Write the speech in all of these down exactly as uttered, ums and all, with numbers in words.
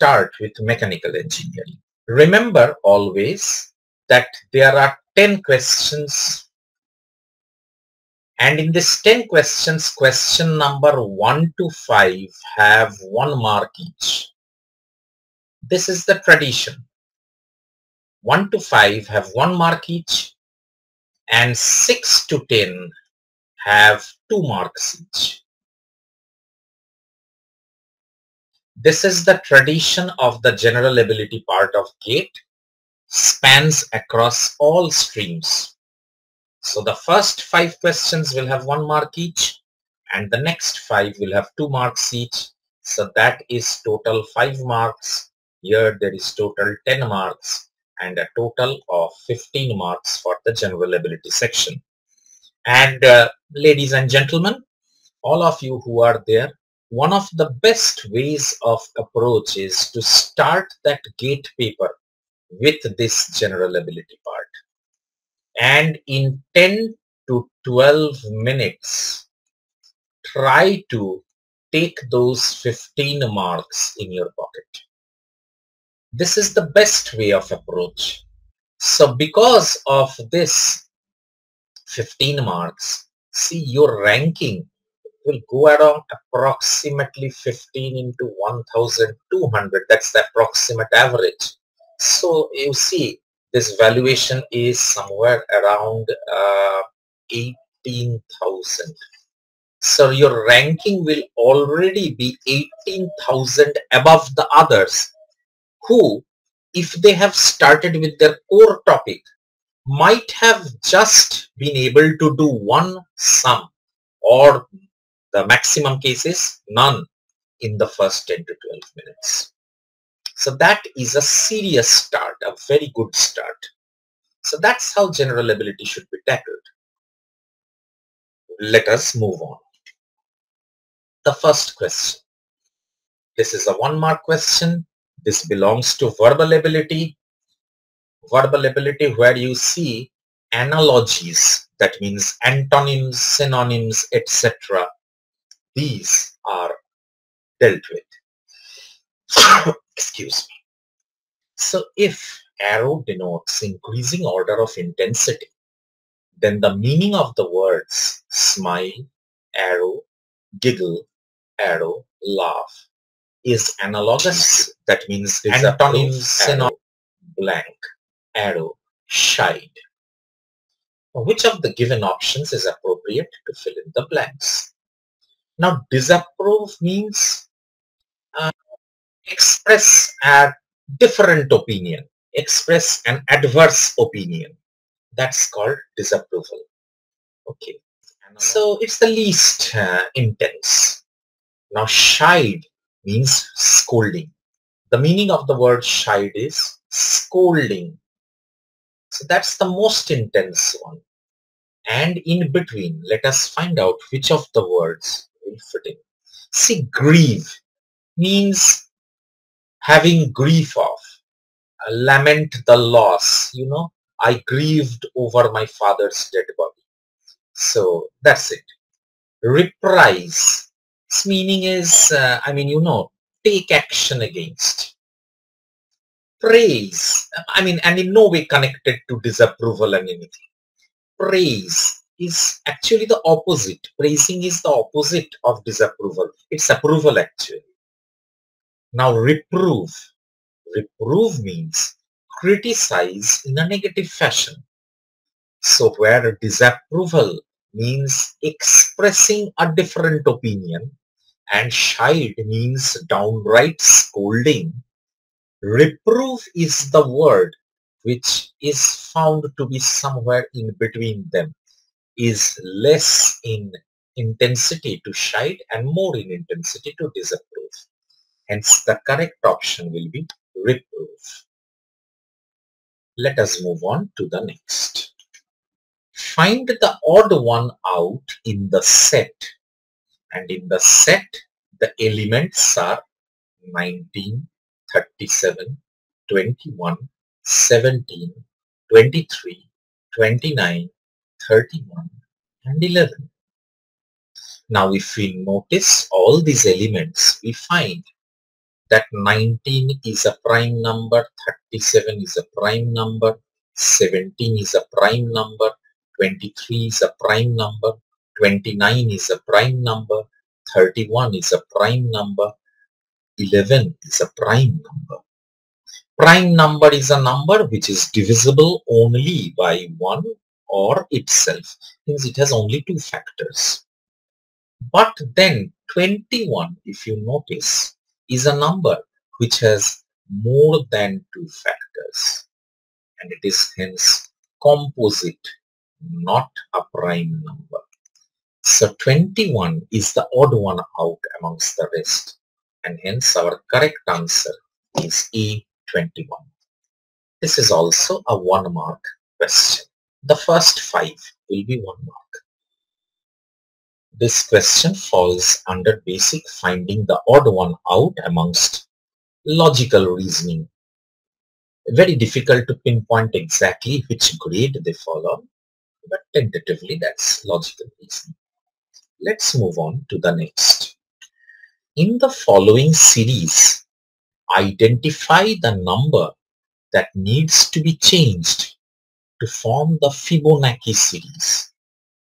start with mechanical engineering. Remember always that there are ten questions, and in this ten questions, question number one to five have one mark each. This is the tradition. one to five have one mark each, and six to ten have two marks each. This is the tradition of the general ability part of GATE, spans across all streams. So the first five questions will have one mark each, and the next five will have two marks each. So that is total five marks. Here there is total ten marks and a total of fifteen marks for the general ability section. And uh, ladies and gentlemen, all of you who are there, one of the best ways of approach is to start that GATE paper with this general ability part. And in ten to twelve minutes, try to take those fifteen marks in your pocket. This is the best way of approach. So because of this fifteen marks, see, your ranking will go around approximately fifteen into one thousand two hundred. That's the approximate average. So you see, this valuation is somewhere around uh, eighteen thousand. So your ranking will already be eighteen thousand above the others, who, if they have started with their core topic, might have just been able to do one sum, or the maximum case is none, in the first ten to twelve minutes. So that is a serious start, a very good start. So that's how general ability should be tackled. Let us move on. The first question. This is a one mark question. This belongs to verbal ability. Verbal ability, where you see analogies, that means antonyms, synonyms, et cetera. These are dealt with. Excuse me. So if arrow denotes increasing order of intensity, then the meaning of the words smile, arrow, giggle, arrow, laugh is analogous. That means antonyms, arrow, blank, arrow, shied. Which of the given options is appropriate to fill in the blanks? Now, disapprove means uh, express a different opinion, express an adverse opinion. That's called disapproval. Okay, so it's the least uh, intense. Now, shied means scolding. The meaning of the word shied is scolding. So that's the most intense one. And in between, let us find out which of the words will fit in. See, grieve means having grief of, uh, lament the loss. You know, I grieved over my father's dead body. So that's it. Reprise, its meaning is, uh, I mean, you know, take action against. Praise, I mean, and in no way connected to disapproval and anything. Praise is actually the opposite. Praising is the opposite of disapproval. It's approval actually. Now, reprove. Reprove means criticize in a negative fashion. So where disapproval means expressing a different opinion, and shied means downright scolding, reprove is the word which is found to be somewhere in between them, is less in intensity to shied and more in intensity to disapprove. Hence, the correct option will be reprove. Let us move on to the next. Find the odd one out in the set. And in the set, the elements are nineteen, thirty-seven, twenty-one, seventeen, twenty-three, twenty-nine, thirty-one and eleven. Now, if we notice all these elements, we find that nineteen is a prime number, thirty-seven is a prime number, seventeen is a prime number, twenty-three is a prime number, twenty-nine is a prime number, thirty-one is a prime number, eleven is a prime number. Prime number is a number which is divisible only by one or itself, means it has only two factors. But then twenty-one, if you notice, is a number which has more than two factors, and it is hence composite, not a prime number. So twenty-one is the odd one out amongst the rest, and hence our correct answer is A, twenty-one. This is also a one mark question. The first five will be one mark. This question falls under basic finding the odd one out amongst logical reasoning. Very difficult to pinpoint exactly which grade they fall on, but tentatively that's logical reasoning. Let's move on to the next. In the following series, identify the number that needs to be changed to form the Fibonacci series.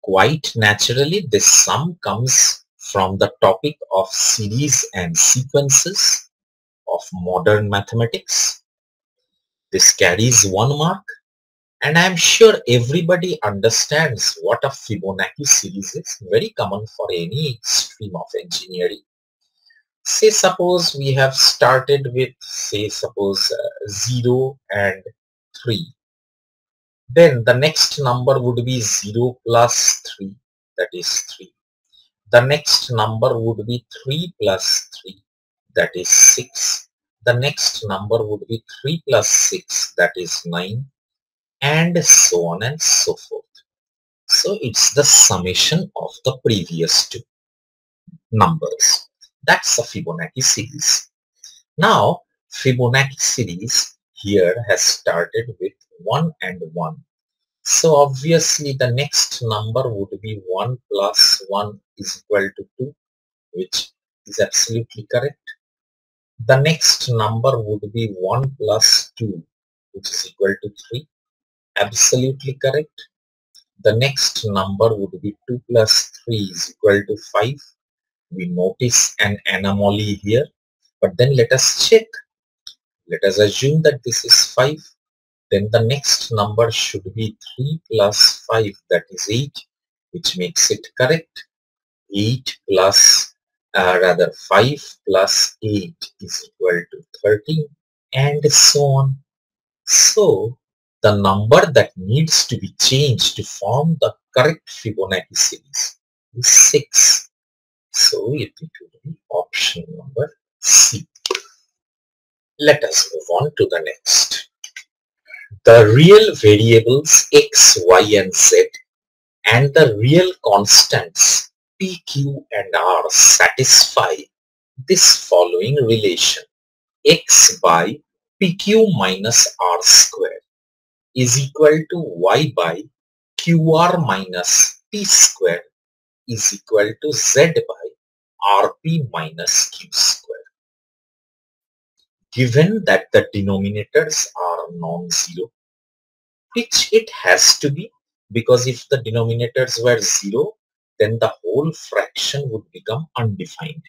Quite naturally, this sum comes from the topic of series and sequences of modern mathematics. This carries one mark, and I am sure everybody understands what a Fibonacci series is, very common for any stream of engineering. Say suppose we have started with, say suppose uh, zero and three. Then the next number would be zero plus three, that is three. The next number would be three plus three, that is six. The next number would be three plus six, that is nine, and so on and so forth. So it's the summation of the previous two numbers. That's a Fibonacci series. Now, Fibonacci series here has started with one and one. So obviously the next number would be one plus one is equal to two, which is absolutely correct. The next number would be one plus two, which is equal to three. Absolutely correct. The next number would be two plus three is equal to five. We notice an anomaly here, but then let us check. Let us assume that this is five, then the next number should be three plus five, that is eight, which makes it correct. eight plus, uh, rather five plus eight is equal to thirteen, and so on. So, the number that needs to be changed to form the correct Fibonacci series is six. So, it will be option number C. Let us move on to the next. The real variables x, y and z and the real constants p, q and r satisfy this following relation. X by pq minus r square is equal to y by qr minus p square is equal to z by rp minus q square. Given that the denominators are non-zero, which it has to be, because if the denominators were zero, then the whole fraction would become undefined.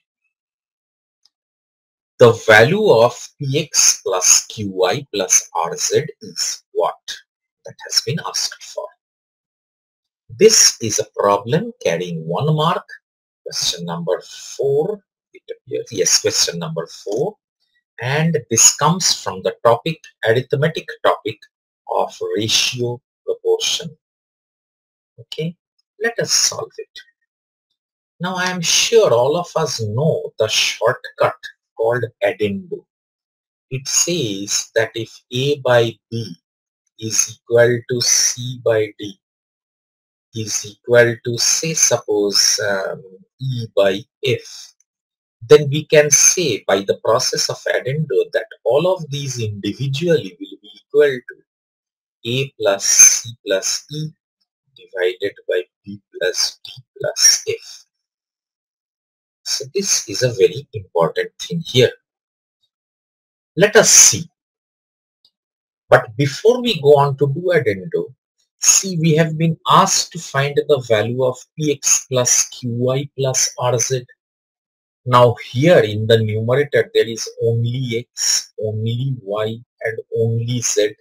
The value of px plus qy plus rz is what? That has been asked for. This is a problem carrying one mark. Question number four. It appears. Yes, question number four. And this comes from the topic, arithmetic topic of ratio proportion. Okay, let us solve it. Now I am sure all of us know the shortcut called addendo. It says that if A by B is equal to C by D is equal to, say suppose um, E by F, then we can say by the process of addendo that all of these individually will be equal to A plus C plus E divided by B plus D plus F. So this is a very important thing here. Let us see. But before we go on to do addendo, see, we have been asked to find the value of Px plus Qy plus Rz. Now here in the numerator there is only x, only y and only z.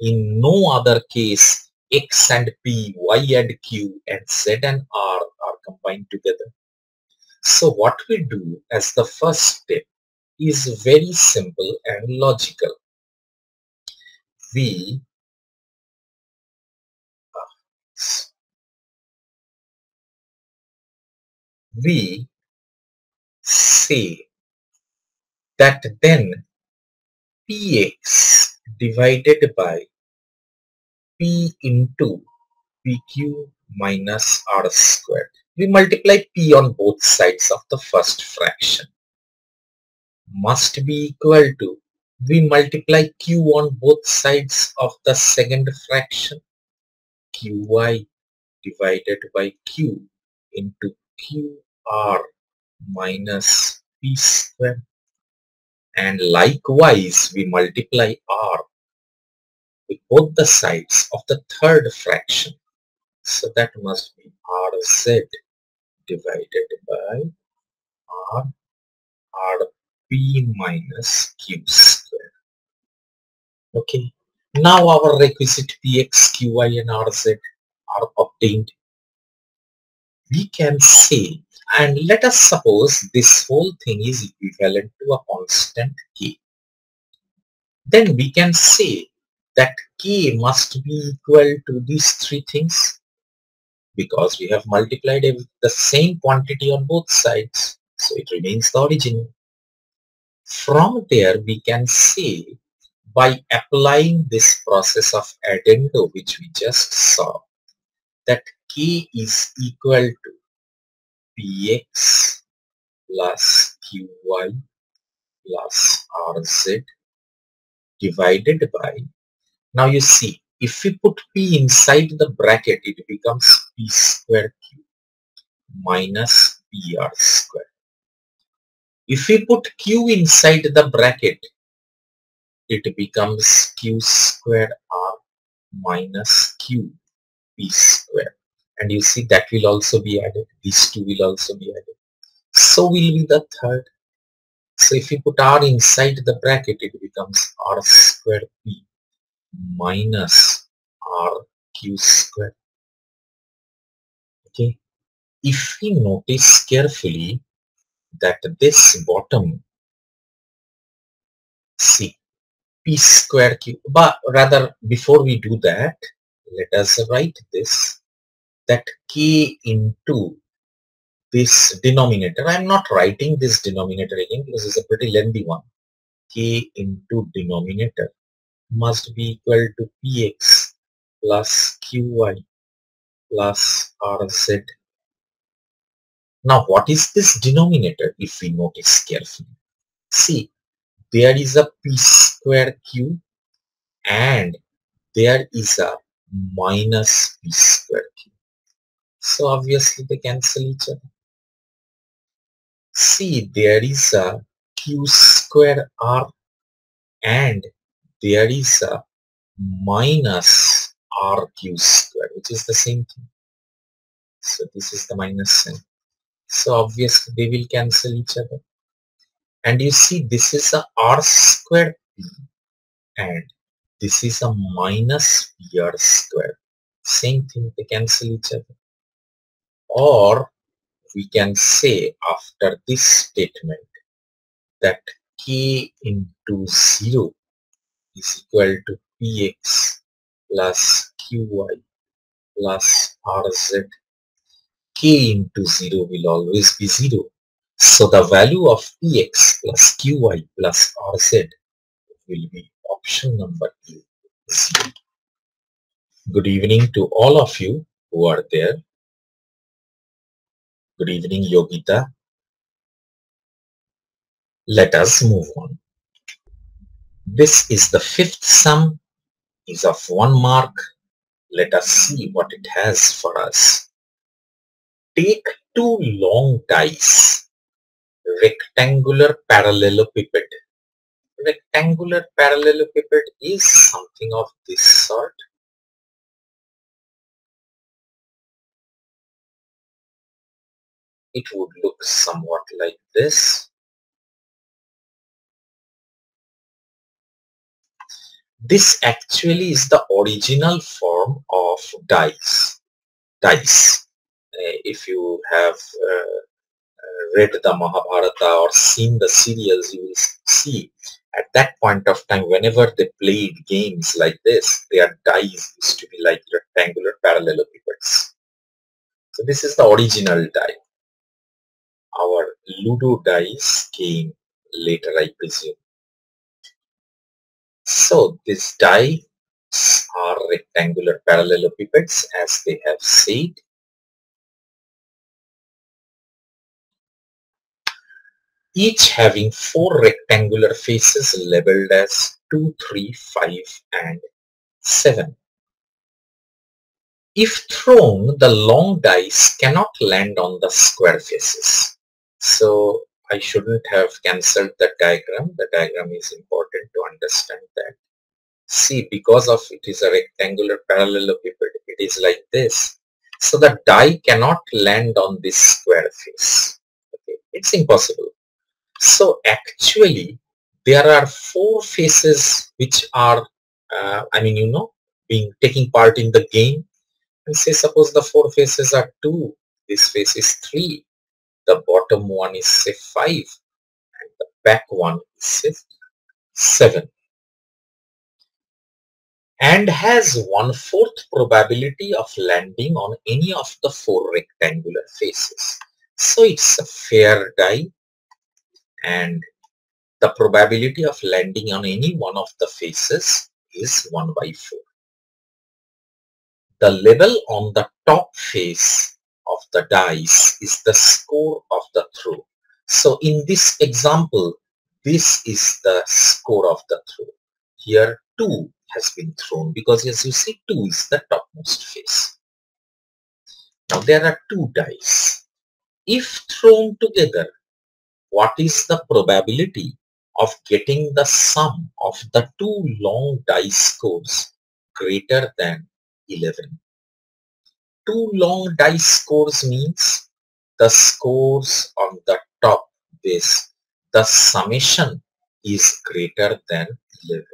In no other case x and p, y and q and z and r are combined together. So what we do as the first step is very simple and logical. We we say that then Px divided by P into P Q minus R squared. We multiply P on both sides of the first fraction. Must be equal to, we multiply Q on both sides of the second fraction. Qy divided by Q into Qr minus P squared. And likewise we multiply R with both the sides of the third fraction. So that must be Rz divided by R, Rp minus Q squared. Okay. Now our requisite Px, Qy and Rz are obtained. We can say, and let us suppose this whole thing is equivalent to a constant k. Then we can say that k must be equal to these three things because we have multiplied it with the same quantity on both sides, so it remains the original. From there we can say, by applying this process of addendo which we just saw, that k is equal to Px plus Qy plus Rz divided by, now you see, if we put P inside the bracket, it becomes P square Q minus P R square. If we put Q inside the bracket, it becomes Q square R minus Q P square. And you see that will also be added. These two will also be added. So will be the third. So if you put R inside the bracket, it becomes R square P minus R Q square. Okay. If we notice carefully that this bottom, see, P square Q, but rather before we do that, let us write this. That k into this denominator, I am not writing this denominator again because it's a pretty lengthy one, k into denominator must be equal to Px plus Qy plus Rz. Now what is this denominator if we notice carefully? See, there is a P square Q and there is a minus P square Q. So obviously they cancel each other. See, there is a Q square R and there is a minus R Q square, which is the same thing. So this is the minus sign. So obviously they will cancel each other. And you see this is a R square P and this is a minus P R square. Same thing, they cancel each other. Or we can say after this statement that k into zero is equal to Px plus Qy plus Rz. K into zero will always be zero. So the value of Px plus Qy plus Rz will be option number two. Good evening to all of you who are there. Good evening, Yogita. Let us move on. This is the fifth sum, is of one mark. Let us see what it has for us. Take two long dice, rectangular parallelepiped, rectangular parallelepiped is something of this sort. It would look somewhat like this. This actually is the original form of dice. Dice. Uh, if you have uh, read the Mahabharata or seen the serials, you will see at that point of time, whenever they played games like this, their dice used to be like rectangular parallelepipeds. So this is the original die. Our Ludo dice came later, I presume. So these dice are rectangular parallelepipeds, as they have said. Each having four rectangular faces labeled as two, three, five and seven. If thrown, the long dice cannot land on the square faces. So I shouldn't have cancelled the diagram. The diagram is important to understand that. See, because of it is a rectangular parallelepiped, it is like this. So the die cannot land on this square face. Okay, it's impossible. So actually, there are four faces which are, uh, I mean, you know, being taking part in the game. And say, suppose the four faces are two, this face is three, the bottom one is say five, and the back one is say seven. And has one-fourth probability of landing on any of the four rectangular faces. So it's a fair die. And the probability of landing on any one of the faces is one by four. The level on the top face of the dice is the score of the throw. So in this example, this is the score of the throw. Here two has been thrown because, as you see, two is the topmost face. Now there are two dice. If thrown together, what is the probability of getting the sum of the two long dice scores greater than eleven? Two long dice scores means the scores on the top base, the summation is greater than eleven.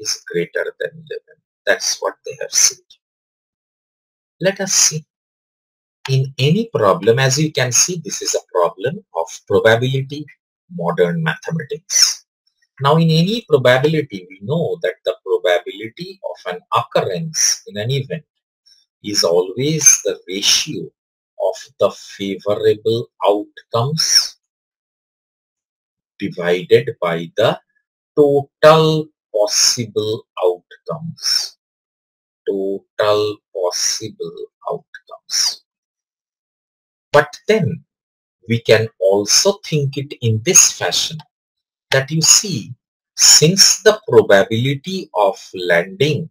Is greater than eleven. That's what they have said. Let us see. In any problem, as you can see, this is a problem of probability, modern mathematics. Now, in any probability, we know that the probability of an occurrence in an event is always the ratio of the favorable outcomes divided by the total possible outcomes. Total possible outcomes. But then we can also think it in this fashion that, you see, since the probability of landing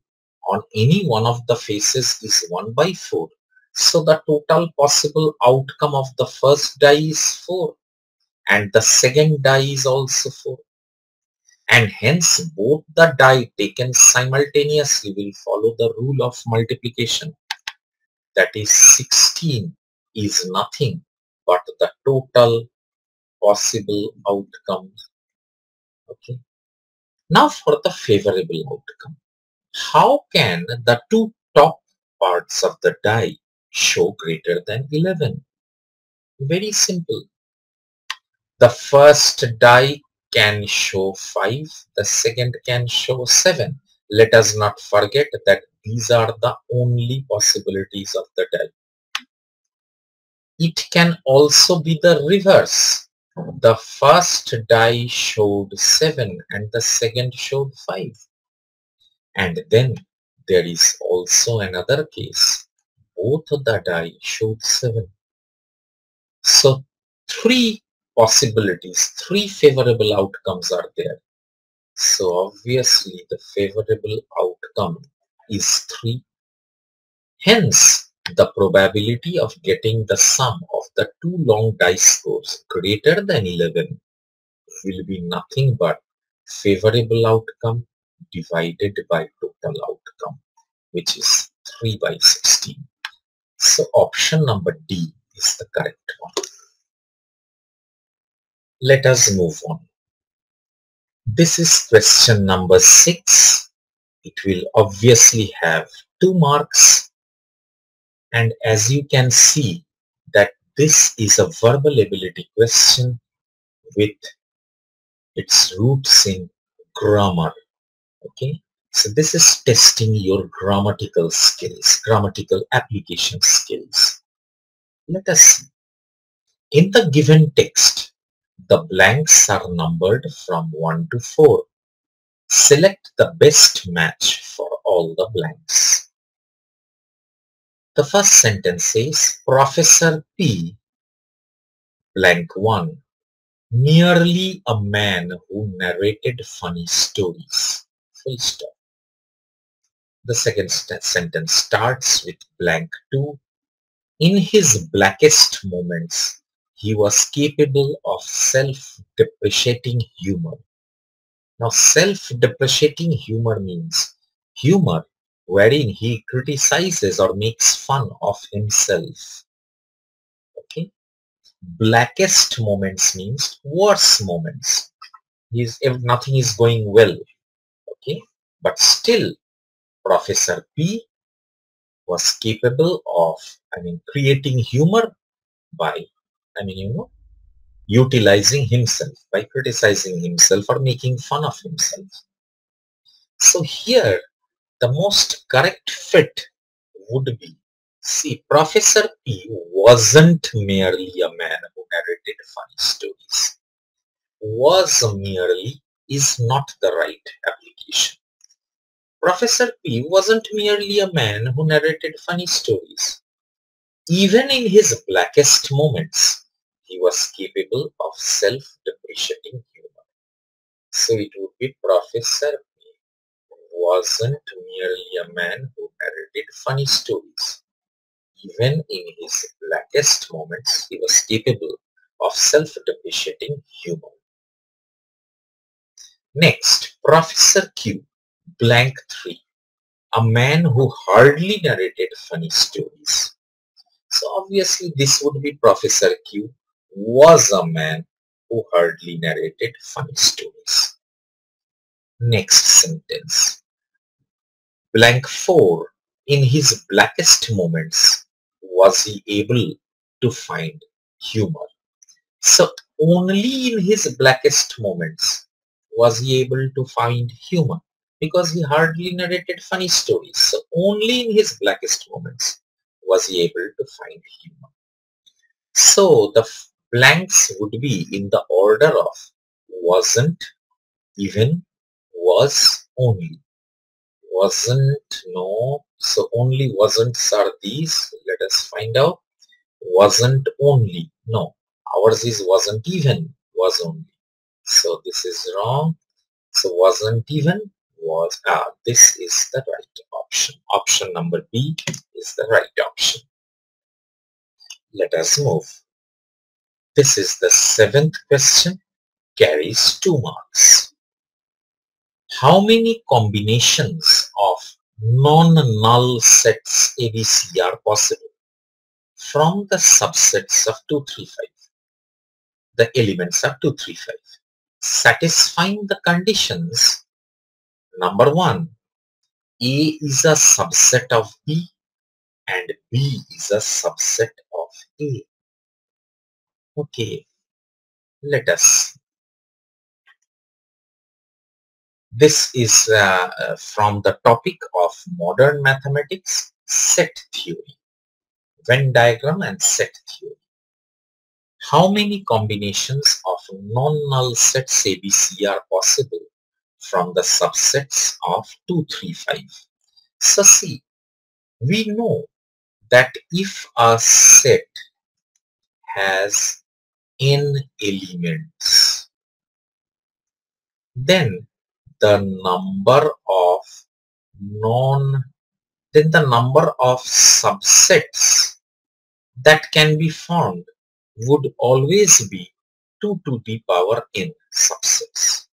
on any one of the faces is one by four, so the total possible outcome of the first die is four and the second die is also four. And hence both the die taken simultaneously will follow the rule of multiplication, that is sixteen. Is nothing but the total possible outcomes. Okay. Now for the favorable outcome. How can the two top parts of the die show greater than eleven? Very simple. The first die can show five, the second can show seven. Let us not forget that these are the only possibilities of the die. It can also be the reverse. The first die showed seven and the second showed five. And then there is also another case. Both the die showed seven. So three possibilities, three favorable outcomes are there. So obviously the favorable outcome is three. Hence, the probability of getting the sum of the two long dice scores greater than eleven will be nothing but favorable outcome divided by total outcome, which is three by sixteen. So option number D is the correct one. Let us move on. This is question number six. It will obviously have two marks, and as you can see that this is a verbal ability question with its roots in grammar. Okay, so this is testing your grammatical skills, grammatical application skills. Let us see. In the given text, the blanks are numbered from one to four. Select the best match for all the blanks. The first sentence says, Professor P, blank one, merely a man who narrated funny stories. Full stop. The second st sentence starts with blank two. In his blackest moments, he was capable of self-depreciating humor. Now, self-depreciating humor means humor wherein he criticizes or makes fun of himself. Okay. Blackest moments means worst moments. He's, if nothing is going well. Okay. But still, Professor P was capable of, I mean, creating humor by I mean, you know, utilizing himself, by criticizing himself or making fun of himself. So here, the most correct fit would be, see, Professor P wasn't merely a man who narrated funny stories. Was merely is not the right application. Professor P wasn't merely a man who narrated funny stories. Even in his blackest moments, he was capable of self-depreciating humor. So it would be Professor P wasn't merely a man who narrated funny stories. Even in his blackest moments, he was capable of self-depreciating humor. Next, Professor Q, blank three, a man who hardly narrated funny stories. So obviously this would be Professor Q was a man who hardly narrated funny stories. Next sentence, blank four, in his blackest moments, was he able to find humor? So only in his blackest moments was he able to find humor, because he hardly narrated funny stories. So only in his blackest moments was he able to find humor. So the blanks would be in the order of wasn't, even, was, only. Wasn't, no. So only wasn'ts are these. Let us find out. Wasn't only. No. Ours is wasn't even, was only. So this is wrong. So wasn't even, was. Ah, this is the right option. Option number B is the right option. Let us move. This is the seventh question, carries two marks. How many combinations of non-null sets A B C are possible from the subsets of two, three, five? The elements are two, three, five. Satisfying the conditions, number one, A is a subset of B and B is a subset of A. Okay, let us. This is uh, uh, from the topic of modern mathematics, set theory, Venn diagram and set theory. How many combinations of non-null sets A B C are possible from the subsets of two, three, five? So see, we know that if a set has n elements, then the number of non then the number of subsets that can be formed would always be two to the power n subsets.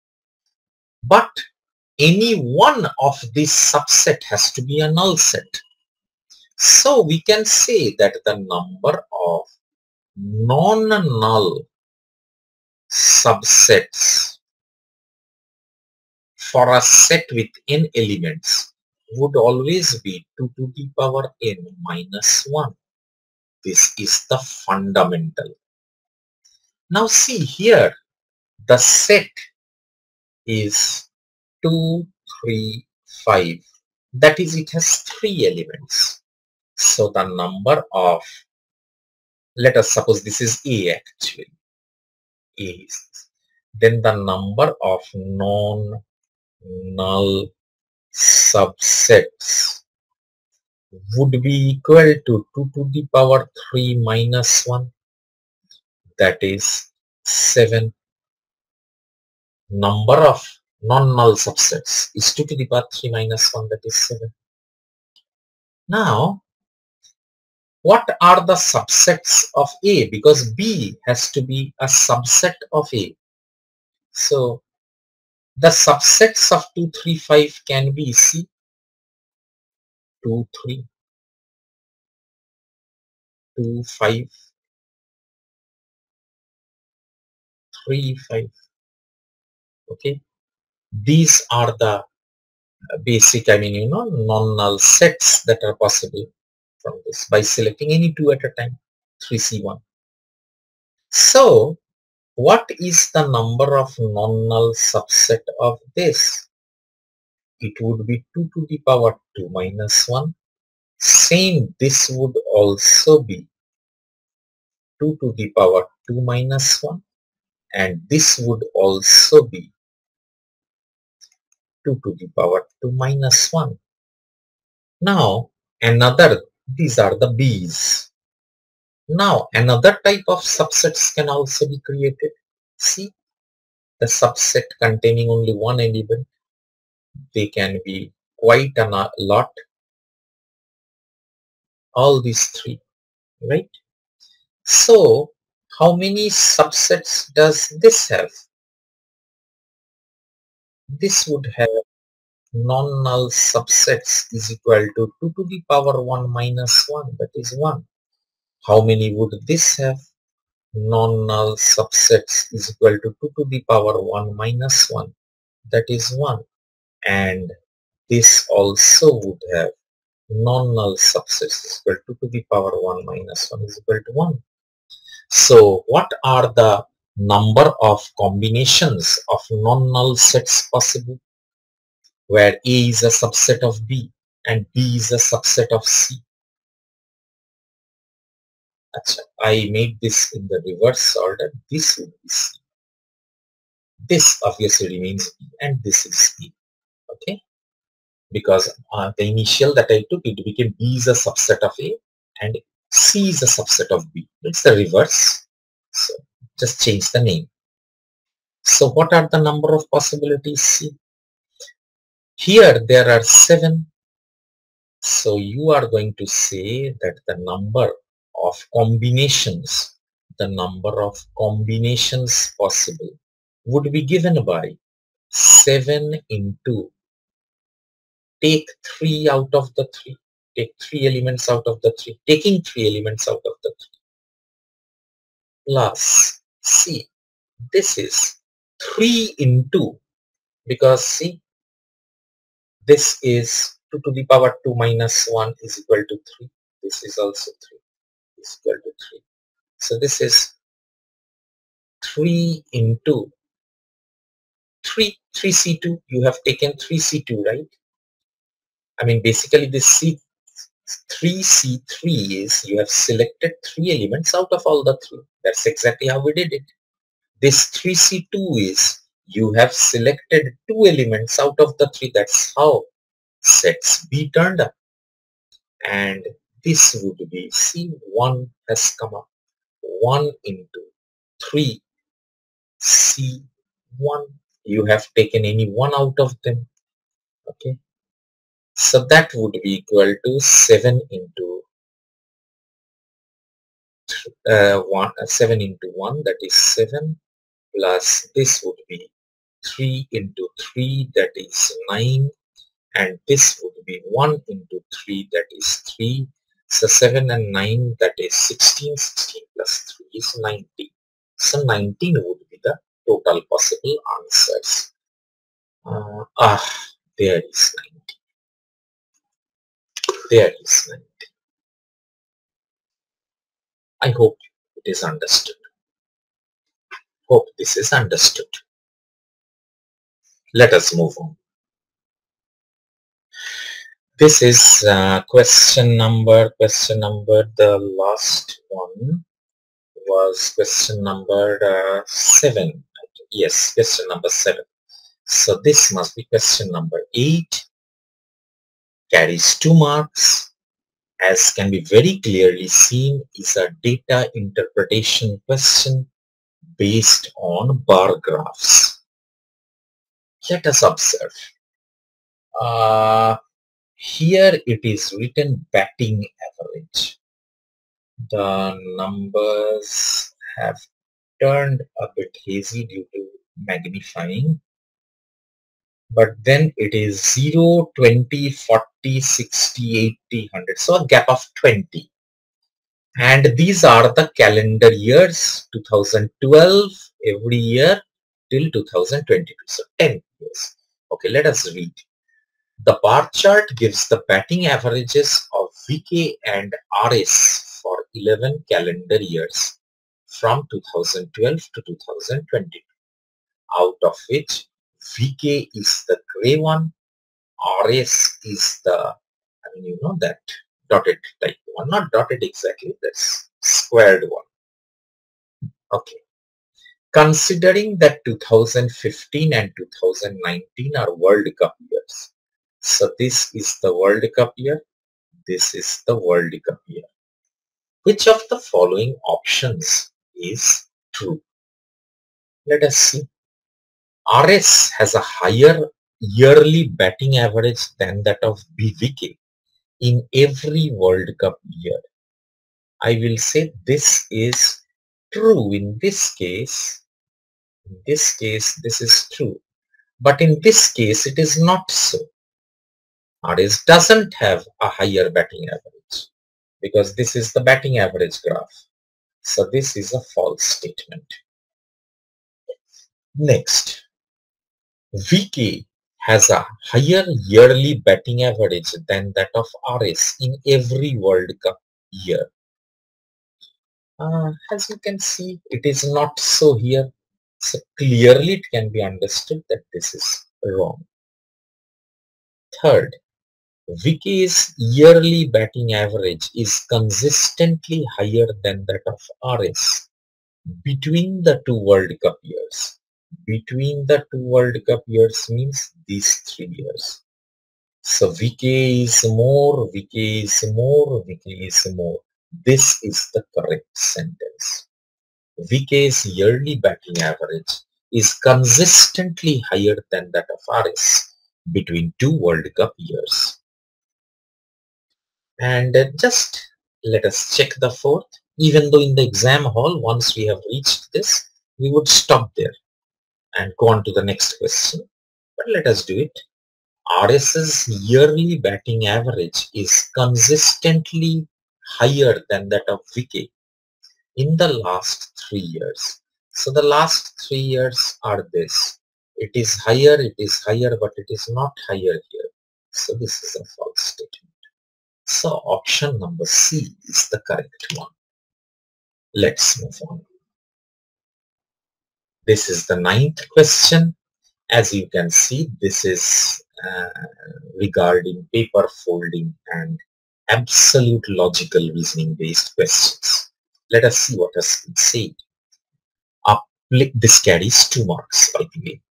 but any one of this subset has to be a null set. So we can say that the number of non-null subsets for a set with n elements would always be two to the power n minus one. This is the fundamental. Now see here, the set is two, three, five. That is, it has three elements. So the number of, let us suppose this is A actually. A is this. Then the number of non-null subsets would be equal to two to the power three minus one. That is seven. Number of non-null subsets is two to the power three minus one. That is seven. Now, what are the subsets of A? Because B has to be a subset of A. So the subsets of two, three, five can be C, two, three, two, five, three, five. Okay, these are the basic, I mean, you know, non-null sets that are possible from this by selecting any two at a time, three C one. So what is the number of non-null subset of this? It would be two to the power two minus one. Same, this would also be two to the power two minus one, and this would also be two to the power two minus one. Now another, these are the B's. Now another type of subsets can also be created. See, the subset containing only one element. They can be quite a lot. All these three, right? So how many subsets does this have? This would have non-null subsets is equal to two to the power one minus one. That is one. How many would this have? Non-null subsets is equal to two to the power one minus one. That is one. And this also would have non-null subsets is equal to two to the power one minus one is equal to one. So what are the number of combinations of non-null sets possible, where A is a subset of B and B is a subset of C? Actually, I made this in the reverse order. This would be C. This obviously remains B, and this is B. Okay, because uh, the initial that I took, it became B is a subset of A and C is a subset of B. It's the reverse. So just change the name. So what are the number of possibilities? See, here there are seven. So you are going to say that the number of combinations, the number of combinations possible would be given by seven into, take three out of the three, take three elements out of the three, taking three elements out of the three, plus, see, this is three into, because see, this is two to the power two minus one is equal to three. This is also three, is equal to three. So this is three into three, three C two. You have taken three C two, right? I mean, basically this C, three C three is you have selected three elements out of all the three. That's exactly how we did it. This three C two is you have selected two elements out of the three. That's how sets B turned up. And this would be, see, one has come up. one into three C one. You have taken any one out of them. Okay. So that would be equal to seven into uh, one, uh, seven into one, that is seven, plus this would be three into three, that is nine, and this would be one into three, that is three. So seven and nine, that is sixteen, sixteen plus three is nineteen. So nineteen would be the total possible answers. Uh, ah, there is nineteen. There is nineteen. I hope it is understood. Hope this is understood. Let us move on. This is uh, question number, question number, the last one was question number uh, seven. Yes, question number seven. So this must be question number eight. Carries two marks. As can be very clearly seen, is a data interpretation question based on bar graphs. Let us observe. Uh, here it is written batting average. The numbers have turned a bit hazy due to magnifying. But then it is zero, twenty, forty, sixty, eighty, one hundred. So a gap of twenty. And these are the calendar years, two thousand twelve every year till two thousand twenty-two. So ten years. Okay, let us read. The bar chart gives the batting averages of V K and R S for eleven calendar years from two thousand twelve to two thousand twenty-two, out of which V K is the grey one, R S is the, I mean, you know that dotted type one, not dotted exactly, that's squared one. Okay. Considering that two thousand fifteen and two thousand nineteen are World Cup years. So this is the World Cup year, this is the World Cup year. Which of the following options is true? Let us see. R S has a higher yearly batting average than that of B V K in every World Cup year. I will say this is true in this case. In this case, this is true. But in this case, it is not so. R S doesn't have a higher batting average because this is the batting average graph. So this is a false statement. Next. V K has a higher yearly batting average than that of R S in every World Cup year. Uh, as you can see, it is not so here. So clearly it can be understood that this is wrong. Third, V K's yearly batting average is consistently higher than that of R S between the two World Cup years. Between the two World Cup years means these three years. So V K is more, V K is more, V K is more. This is the correct sentence. V K's yearly batting average is consistently higher than that of R S between two World Cup years. And just let us check the fourth. Even though in the exam hall, once we have reached this, we would stop there and go on to the next question, but let us do it. RS's yearly batting average is consistently higher than that of V K in the last three years. So the last three years are this. It is higher, it is higher, but it is not higher here. So this is a false statement. So option number C is the correct one. Let's move on. This is the ninth question. As you can see, this is uh, regarding paper folding and absolute logical reasoning based questions. Let us see what has been said. Up, this carries two marks, by the way.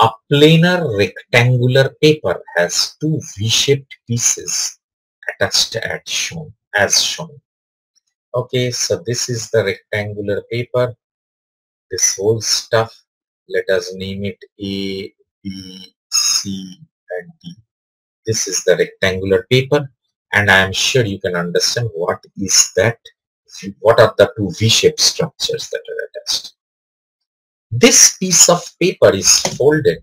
A planar rectangular paper has two V-shaped pieces attached at shown, as shown. Okay, so this is the rectangular paper. This whole stuff, let us name it A, B, C and D. This is the rectangular paper, and I am sure you can understand what is that, what are the two V-shaped structures that are attached. This piece of paper is folded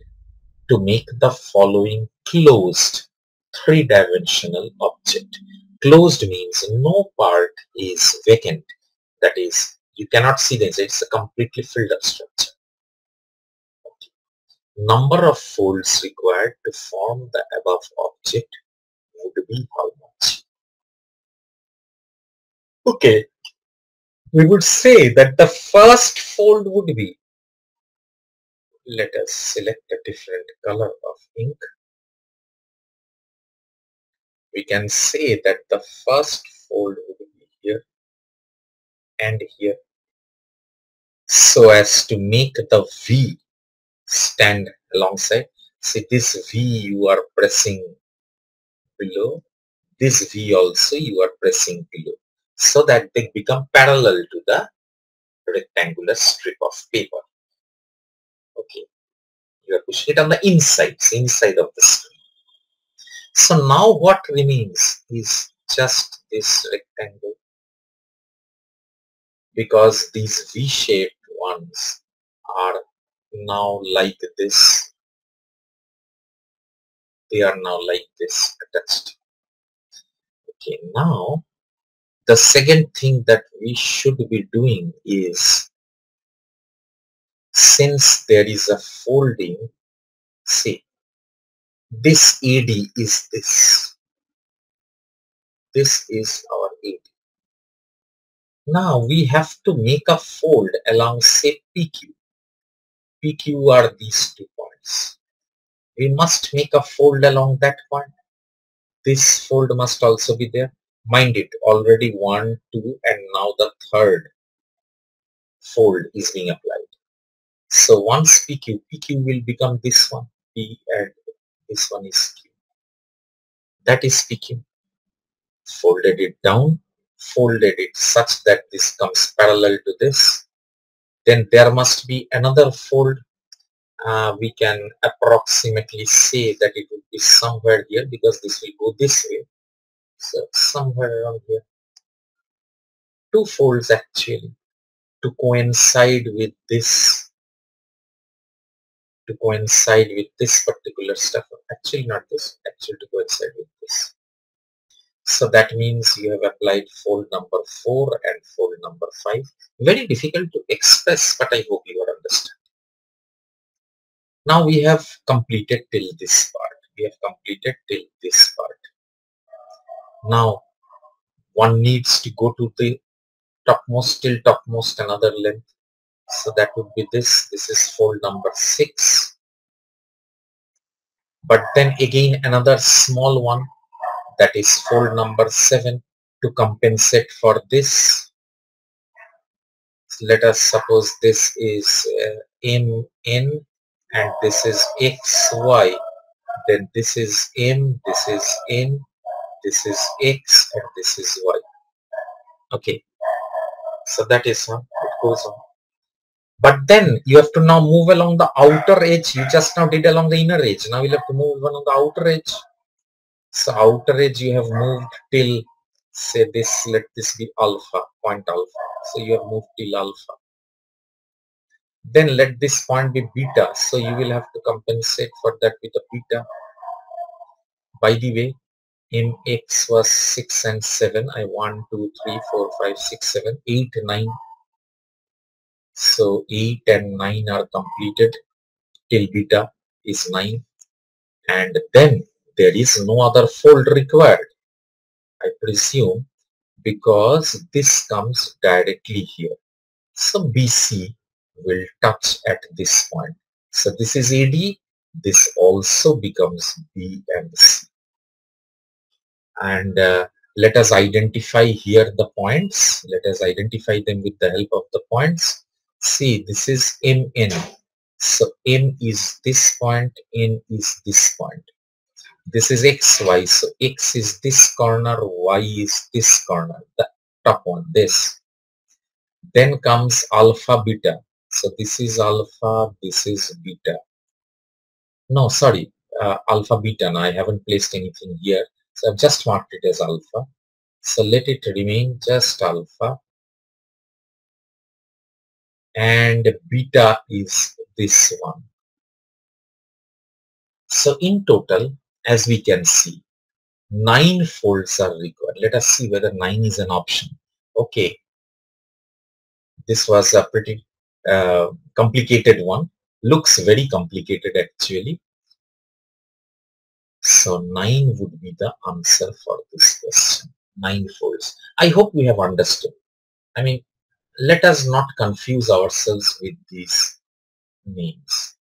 to make the following closed three-dimensional object. Closed means no part is vacant. That is, you cannot see the inside. It's a completely filled up structure. Okay. Number of folds required to form the above object would be how much? Okay. We would say that the first fold would be, let us select a different color of ink. We can say that the first fold would be here and here, so as to make the V stand alongside. See, this V you are pressing below, this V also you are pressing below, so that they become parallel to the rectangular strip of paper. Okay, you are pushing it on the inside, inside of the screen. So now what remains is just this rectangle, because these V-shaped ones are now like this. They are now like this attached. Okay, now the second thing that we should be doing is, since there is a folding, see, this A D is this. This is our A D. Now we have to make a fold along, say, P Q. P Q are these two points. We must make a fold along that point. This fold must also be there. Mind it, already one, two, and now the third fold is being applied. So once P Q, P Q will become this one, P and this one is Q. That is P Q. Folded it down, folded it such that this comes parallel to this. Then there must be another fold. Uh, we can approximately say that it would be somewhere here, because this will go this way. So somewhere around here. Two folds actually to coincide with this. to coincide with this particular stuff, actually not this, actually to coincide with this. So that means you have applied fold number four and fold number five. Very difficult to express, but I hope you are understanding. Now we have completed till this part. We have completed till this part. Now one needs to go to the topmost, till topmost another length. So that would be this. This is fold number six. But then again another small one, that is fold number seven, to compensate for this. So let us suppose this is uh, M, N, and this is X, Y. Then this is M, this is N, this is X, and this is Y. Okay. So that is one. It goes on. But then you have to now move along the outer edge. You just now did along the inner edge. Now you'll have to move along the outer edge. So outer edge you have moved till, say, this, let this be alpha, point alpha. So you have moved till alpha. Then let this point be beta. So you will have to compensate for that with a beta. By the way, M X was six and seven. I one, two, three, four, five, six, seven, eight, nine. So eight and nine are completed till beta is nine, and then there is no other fold required, I presume, because this comes directly here. So B C will touch at this point. So this is A D, this also becomes B and C. And uh, let us identify here the points. Let us identify them with the help of the points. See, this is M N. So M is this point, N is this point. This is X Y. So X is this corner, Y is this corner, the top one, this. Then comes alpha, beta. So this is alpha, this is beta. No, sorry, uh, alpha, beta. Now I haven't placed anything here. So I've just marked it as alpha. So let it remain just alpha. and beta is this one. So in total, as we can see, nine folds are required. Let us see whether nine is an option. Okay, this was a pretty uh, complicated one. Looks very complicated actually. So nine would be the answer for this question. Nine folds. I hope we have understood. I mean, let us not confuse ourselves with these names.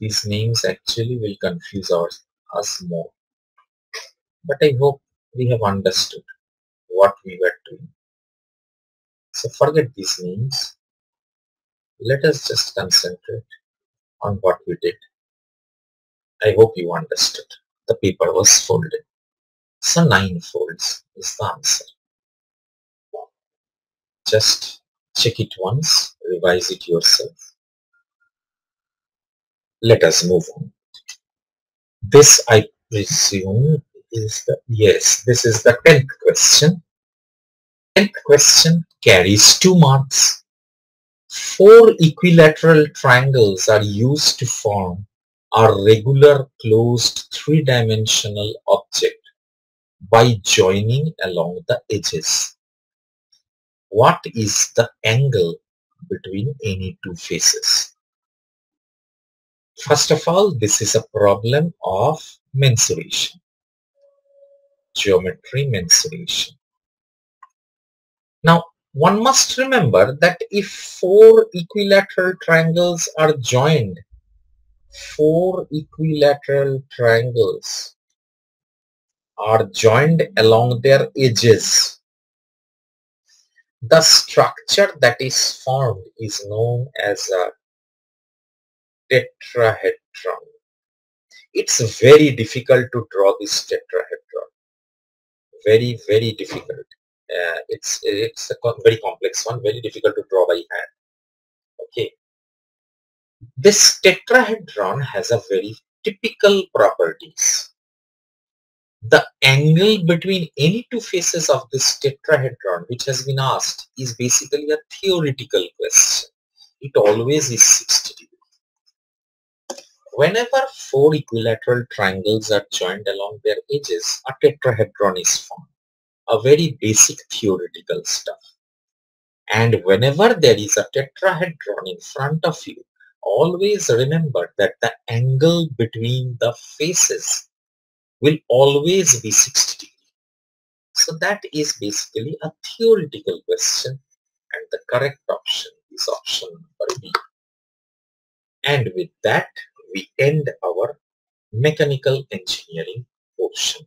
These names actually will confuse our, us more. But I hope we have understood what we were doing. So forget these names. Let us just concentrate on what we did. I hope you understood. The paper was folded. So nine folds is the answer. Just check it once, revise it yourself. Let us move on. This, I presume, is the, yes, this is the tenth question. tenth question carries two marks. Four equilateral triangles are used to form a regular closed three-dimensional object by joining along the edges. What is the angle between any two faces? First of all, this is a problem of mensuration. Geometry mensuration. Now, one must remember that if four equilateral triangles are joined, four equilateral triangles are joined along their edges, the structure that is formed is known as a tetrahedron. It's very difficult to draw this tetrahedron. Very, very difficult. Uh, it's it's a very complex one, very difficult to draw by hand. Okay. This tetrahedron has a very typical properties. The angle between any two faces of this tetrahedron, which has been asked, is basically a theoretical question. It always is sixty degrees. Whenever four equilateral triangles are joined along their edges, a tetrahedron is formed. A very basic theoretical stuff. And whenever there is a tetrahedron in front of you, always remember that the angle between the faces will always be sixty degrees. So that is basically a theoretical question, and the correct option is option number B. And with that, we end our mechanical engineering portion.